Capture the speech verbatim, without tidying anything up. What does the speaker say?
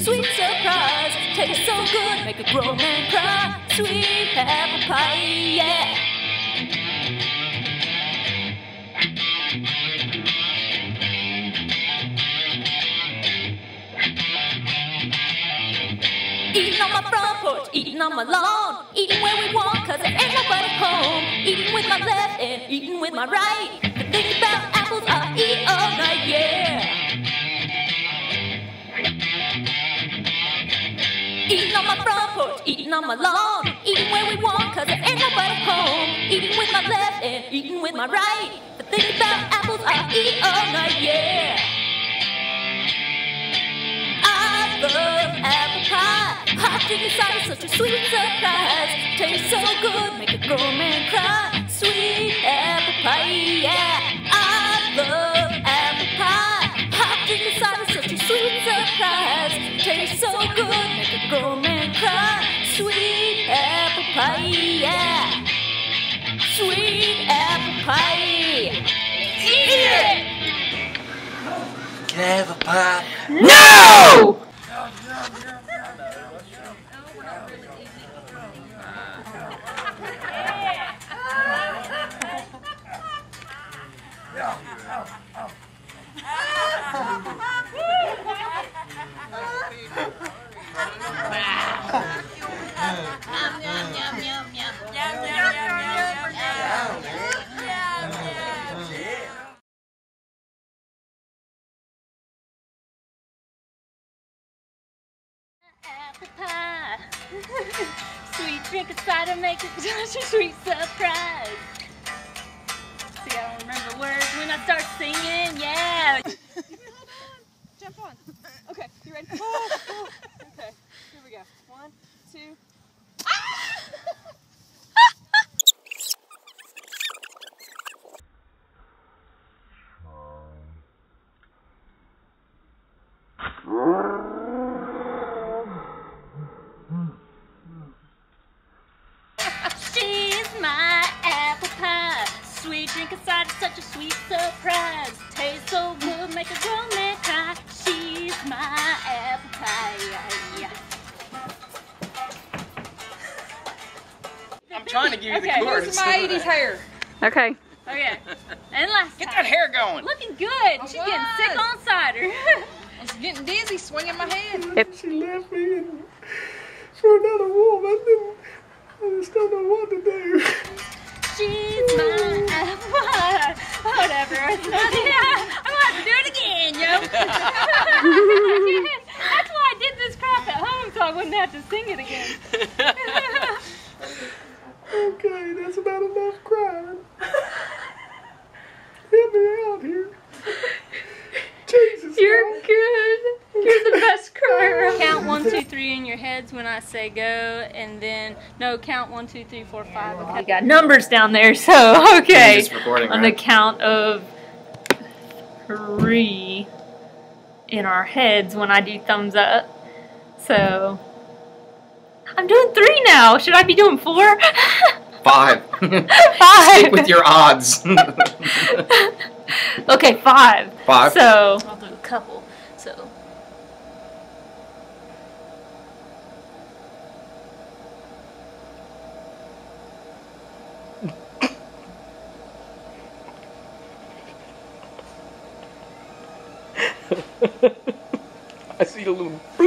Sweet surprise, tastes so good, make a grown man cry. Sweet apple pie, yeah. Eating on my front porch, eating on my lawn, eating where we want, cause there ain't nobody home. Eating with my left and eating with my right. The thing about apples, I eat all night, yeah. Eating on my front porch, eating on my lawn, eating where we want, cause there ain't nobody home. Eating with my left and eating with my right. The thing about apples, I eat all night, yeah. I love apple pie. Hot chicken cider, such a sweet surprise. Tastes so good, make a grown man cry. Sweet apple pie, yeah. I love apple pie. Hot chicken cider, such a sweet surprise. Tastes so good, make a grown man cry. Sweet apple pie, yeah. Sweet apple pie. Eat it! Can I have a pie? No! Sweet drink of cider makes it such a sweet surprise. See, I don't remember words when I start singing, yeah. Jump on. Okay, you ready? Oh, oh. Okay, here we go. One, two. Drink of cider, such a sweet surprise. Tastes so good, make a grown man cry. She's my apple pie. I'm trying to give you okay, the chorus. Okay, my eighties hair. Okay. Okay. And last get that hair going. Looking good. I she's was. Getting sick on cider. I'm getting dizzy, swinging my head. Yep. She left me in for another woman. I didn't. I just don't know what to do. She's my apple pie. Whatever. Yeah, I'm gonna have to do it again, yo. That's why I did this crap at home, so I wouldn't have to sing it again. Okay, that's about enough crying. Get me out here. Jesus. You're God. Good. You're the best crier. Count one, two, three in your heads when I say go, and then no, count one, two, three, four, five. Okay. We got numbers down there, so okay. Recording, on right? The count of three in our heads when I do thumbs up. So I'm doing three now. Should I be doing four? Five. Five. Stick with your odds. Okay, five. Five. So I'll do a couple. So. I see the little.